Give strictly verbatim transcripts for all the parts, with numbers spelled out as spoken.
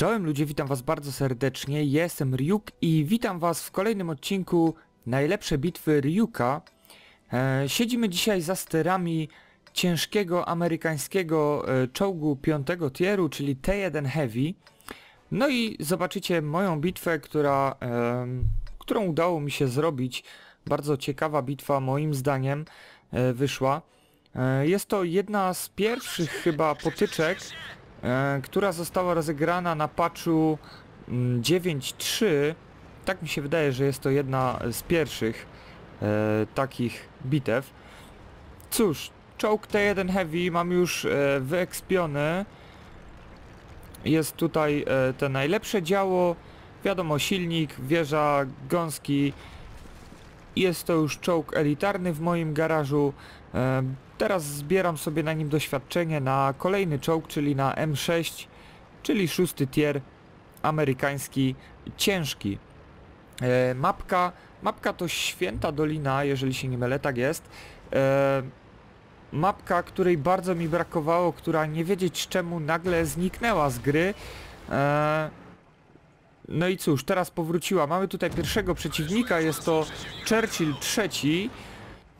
Czołem ludzie, witam was bardzo serdecznie, ja jestem Ryuk i witam was w kolejnym odcinku Najlepsze Bitwy Ryuka. E, siedzimy dzisiaj za sterami ciężkiego amerykańskiego e, czołgu piątego tieru, czyli T jeden Heavy. No i zobaczycie moją bitwę, która, e, którą udało mi się zrobić. Bardzo ciekawa bitwa moim zdaniem e, wyszła. E, jest to jedna z pierwszych chyba potyczek, która została rozegrana na patchu dziewięć kropka trzy. Tak mi się wydaje, że jest to jedna z pierwszych e, takich bitew. Cóż, czołg T jeden Heavy mam już e, wyekspiony. Jest tutaj e, te najlepsze działo. Wiadomo, silnik, wieża, gąski. Jest to już czołg elitarny w moim garażu. E, Teraz zbieram sobie na nim doświadczenie na kolejny czołg, czyli na M sześć, czyli szósty tier amerykański ciężki. E, mapka, mapka to Święta Dolina, jeżeli się nie mylę, tak jest. E, mapka, której bardzo mi brakowało, która nie wiedzieć czemu nagle zniknęła z gry. E, no i cóż, teraz powróciła. Mamy tutaj pierwszego przeciwnika, jest to Churchill trzeci.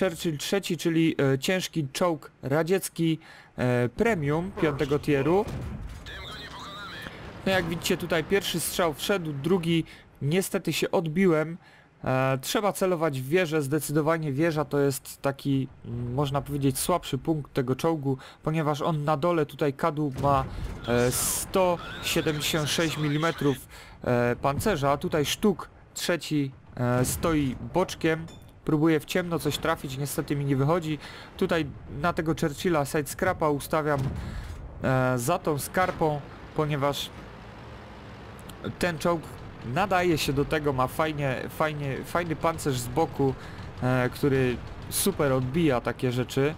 Churchill trzeci, czyli e, ciężki czołg radziecki e, premium piątego tieru. No jak widzicie, tutaj pierwszy strzał wszedł, drugi niestety się odbiłem. E, trzeba celować w wieżę, zdecydowanie wieża to jest taki, można powiedzieć, słabszy punkt tego czołgu, ponieważ on na dole tutaj kadłub ma e, sto siedemdziesiąt sześć milimetrów e, pancerza, a tutaj sztuk trzeci e, stoi boczkiem. Próbuję w ciemno coś trafić, niestety mi nie wychodzi. Tutaj na tego Churchilla side scrapa ustawiam e, za tą skarpą, ponieważ ten czołg nadaje się do tego, ma fajnie, fajnie, fajny pancerz z boku, e, który super odbija takie rzeczy.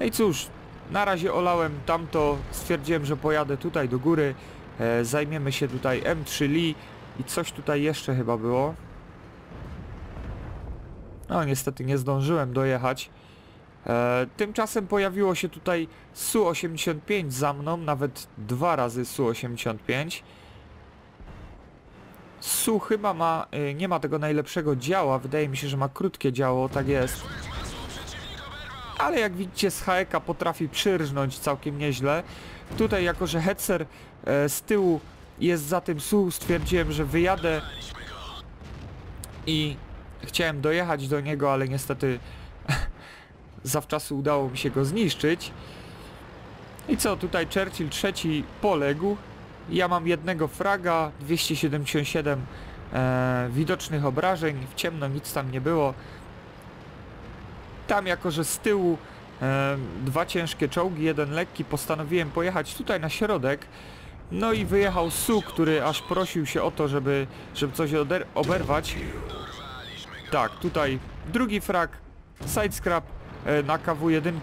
No i cóż, na razie olałem tamto, stwierdziłem, że pojadę tutaj do góry, e, zajmiemy się tutaj M trzy Lee i coś tutaj jeszcze chyba było. No niestety nie zdążyłem dojechać. E, tymczasem pojawiło się tutaj S U osiemdziesiąt pięć za mną, nawet dwa razy S U osiemdziesiąt pięć. S U chyba ma, e, nie ma tego najlepszego działa, wydaje mi się, że ma krótkie działo, tak jest. Ale jak widzicie z H E K-a potrafi przyrżnąć całkiem nieźle. Tutaj jako, że Hetzer e, z tyłu jest za tym S U, stwierdziłem, że wyjadę i... Chciałem dojechać do niego, ale niestety zawczasu udało mi się go zniszczyć. I co, tutaj Churchill trzeci poległ. Ja mam jednego fraga, dwieście siedemdziesiąt siedem e, widocznych obrażeń, w ciemno nic tam nie było. Tam jako, że z tyłu e, dwa ciężkie czołgi, jeden lekki, postanowiłem pojechać tutaj na środek. No i wyjechał S U, który aż prosił się o to, żeby, żeby coś oberwać. Tak, tutaj drugi frag, sidescrap e, na K W jeden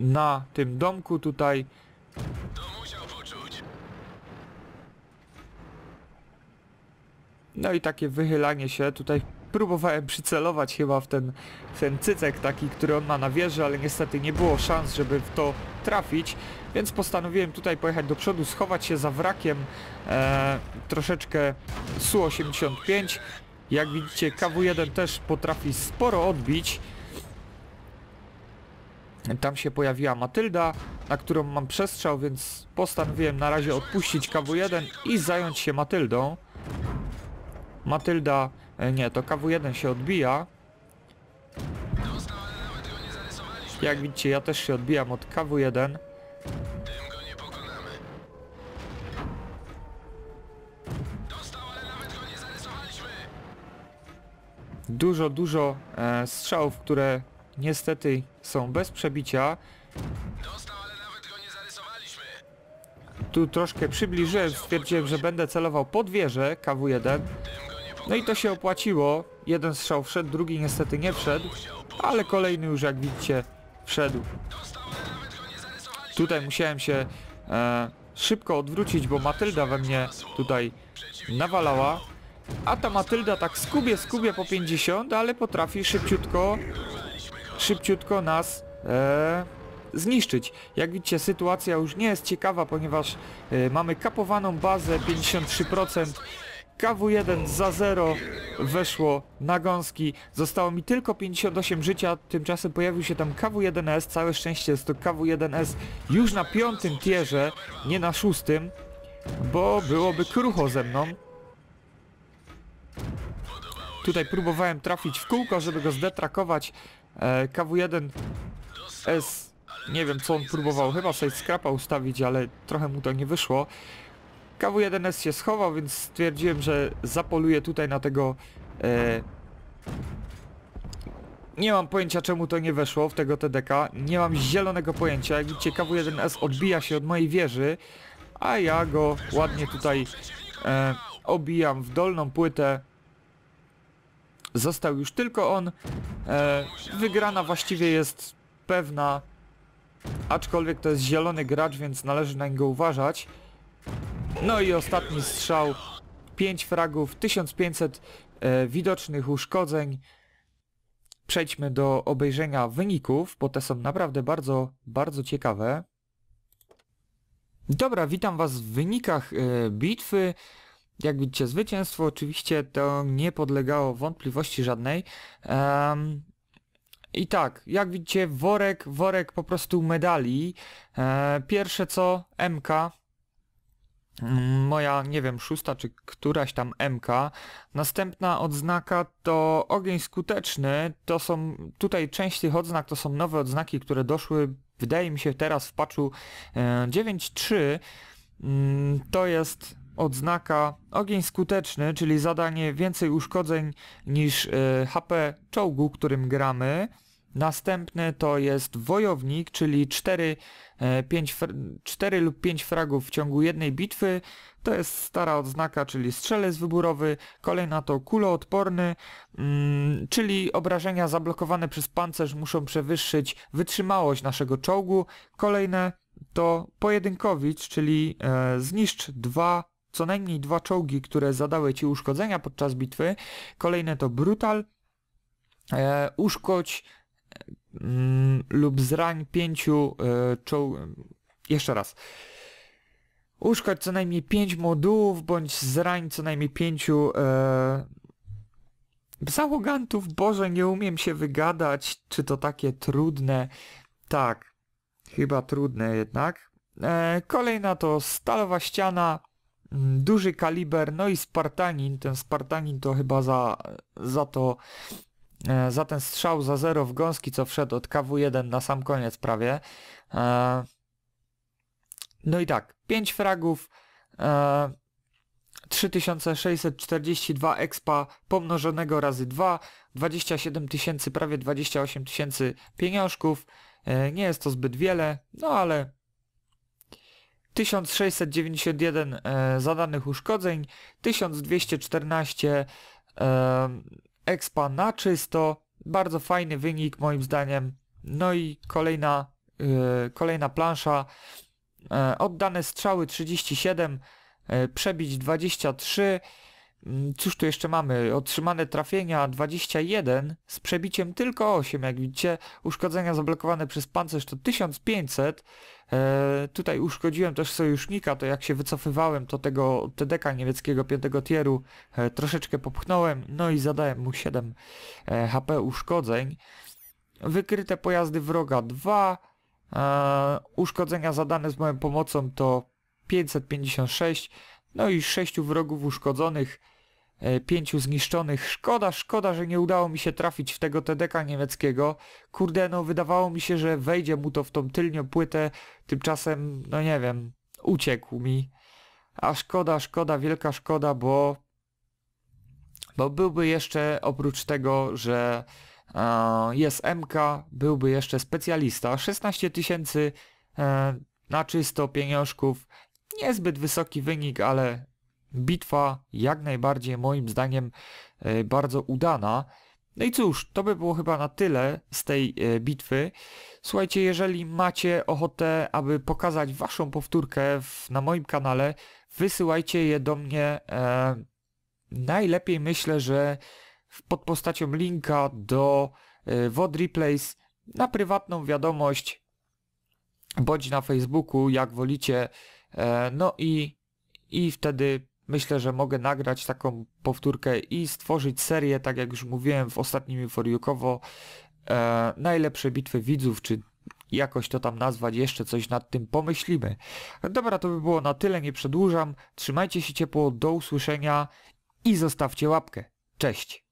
na tym domku tutaj. No i takie wychylanie się, tutaj próbowałem przycelować chyba w ten, w ten cycek taki, który on ma na wieży, ale niestety nie było szans, żeby w to trafić, więc postanowiłem tutaj pojechać do przodu, schować się za wrakiem e, troszeczkę S U osiemdziesiąt pięć. Jak widzicie, K W jeden też potrafi sporo odbić. Tam się pojawiła Matylda, na którą mam przestrzał, więc postanowiłem na razie odpuścić K W jeden i zająć się Matyldą. Matylda... nie, to K W jeden się odbija. Jak widzicie, ja też się odbijam od K W jeden. Dużo, dużo e, strzałów, które niestety są bez przebicia. Dostał, ale nawet go nie zarysowaliśmy. Tu troszkę przybliżyłem, stwierdziłem, że będę celował pod wieżę K W jeden. No i to się opłaciło. Jeden strzał wszedł, drugi niestety nie wszedł, ale kolejny już, jak widzicie, wszedł. Dostał, ale nawet go nie zarysowaliśmy. Tutaj musiałem się e, szybko odwrócić, bo Matylda we mnie tutaj nawalała. A ta Matylda tak skubie, skubie po pięćdziesiąt, ale potrafi szybciutko, szybciutko nas e, zniszczyć. Jak widzicie, sytuacja już nie jest ciekawa, ponieważ y, mamy kapowaną bazę, pięćdziesiąt trzy procent. K W jeden za zero weszło na gąski, zostało mi tylko pięćdziesiąt osiem życia, tymczasem pojawił się tam K W jeden S, całe szczęście jest to K W jeden S już na piątym tierze, nie na szóstym, bo byłoby krucho ze mną. Tutaj próbowałem trafić w kółko, żeby go zdetrakować. K W jeden S, nie wiem co on próbował, chyba sobie scrapa ustawić, ale trochę mu to nie wyszło. K W jeden S się schował, więc stwierdziłem, że zapoluję tutaj na tego... E... Nie mam pojęcia, czemu to nie weszło w tego T D K. Nie mam zielonego pojęcia. Jak widzicie, K W jeden S odbija się od mojej wieży, a ja go ładnie tutaj e... obijam w dolną płytę. Został już tylko on. E... Wygrana właściwie jest pewna, aczkolwiek to jest zielony gracz, więc należy na niego uważać. No i ostatni strzał, pięć fragów, tysiąc pięćset e, widocznych uszkodzeń. Przejdźmy do obejrzenia wyników, bo te są naprawdę bardzo, bardzo ciekawe. Dobra, witam was w wynikach e, bitwy. Jak widzicie, zwycięstwo, oczywiście to nie podlegało wątpliwości żadnej. Ehm, I tak, jak widzicie, worek, worek po prostu medali. E, pierwsze co, M K. Moja, nie wiem, szósta czy któraś tam M K. Następna odznaka to ogień skuteczny. To są, tutaj część tych odznak to są nowe odznaki, które doszły, wydaje mi się, teraz w patchu dziewięć kropka trzy. To jest odznaka ogień skuteczny, czyli zadanie więcej uszkodzeń niż H P czołgu, którym gramy. Następny to jest wojownik, czyli cztery lub pięć fragów w ciągu jednej bitwy. To jest stara odznaka, czyli strzelec wybórowy. Kolejna to kuloodporny, mm, czyli obrażenia zablokowane przez pancerz muszą przewyższyć wytrzymałość naszego czołgu. Kolejne to pojedynkowicz, czyli e, zniszcz dwa, co najmniej dwa czołgi, które zadały ci uszkodzenia podczas bitwy. Kolejne to brutal, e, uszkodź lub zrań pięciu y, czoł... Jeszcze raz. Uszkodź co najmniej pięć modułów, bądź zrań co najmniej pięciu y, załogantów. Boże, nie umiem się wygadać. Czy to takie trudne? Tak. Chyba trudne jednak. E, kolejna to stalowa ściana, duży kaliber, no i Spartanin. Ten Spartanin to chyba za, za to... za ten strzał za zero w gąski, co wszedł od K W jeden na sam koniec prawie. No i tak, pięć fragów, trzy tysiące sześćset czterdzieści dwa expa pomnożonego razy dwa, dwadzieścia siedem tysięcy, prawie dwadzieścia osiem tysięcy pieniążków. Nie jest to zbyt wiele, no ale tysiąc sześćset dziewięćdziesiąt jeden zadanych uszkodzeń, tysiąc dwieście czternaście expa na czysto, bardzo fajny wynik moim zdaniem. No i kolejna, yy, kolejna plansza, yy, oddane strzały trzydzieści siedem, yy, przebić dwadzieścia trzy, yy, cóż tu jeszcze mamy, otrzymane trafienia dwadzieścia jeden, z przebiciem tylko osiem, jak widzicie, uszkodzenia zablokowane przez pancerz to tysiąc pięćset, yy, tutaj uszkodziłem też sojusznika, to jak się wycofywałem, to tego T D K niemieckiego piątego tieru e, troszeczkę popchnąłem, no i zadałem mu siedem e, H P uszkodzeń. Wykryte pojazdy wroga dwa, e, uszkodzenia zadane z moją pomocą to pięćset pięćdziesiąt sześć, no i sześciu wrogów uszkodzonych, pięciu zniszczonych. Szkoda, szkoda, że nie udało mi się trafić w tego T D K niemieckiego. Kurde, no wydawało mi się, że wejdzie mu to w tą tylnią płytę, tymczasem, no nie wiem, uciekł mi. A szkoda, szkoda, wielka szkoda, bo, bo byłby jeszcze, oprócz tego, że e, jest M K, byłby jeszcze specjalista. szesnaście tysięcy e, na czysto pieniążków. Niezbyt wysoki wynik, ale... bitwa jak najbardziej moim zdaniem e, bardzo udana. No i cóż, to by było chyba na tyle z tej e, bitwy. Słuchajcie, jeżeli macie ochotę, aby pokazać waszą powtórkę w, na moim kanale, wysyłajcie je do mnie. E, najlepiej myślę, że pod postacią linka do e, Vod Replays na prywatną wiadomość. bądź na Facebooku, jak wolicie. No i, i wtedy myślę, że mogę nagrać taką powtórkę i stworzyć serię, tak jak już mówiłem w ostatnim Inforiukowo, e, najlepsze bitwy widzów, czy jakoś to tam nazwać, jeszcze coś nad tym pomyślimy. Dobra, to by było na tyle, nie przedłużam. Trzymajcie się ciepło, do usłyszenia i zostawcie łapkę. Cześć!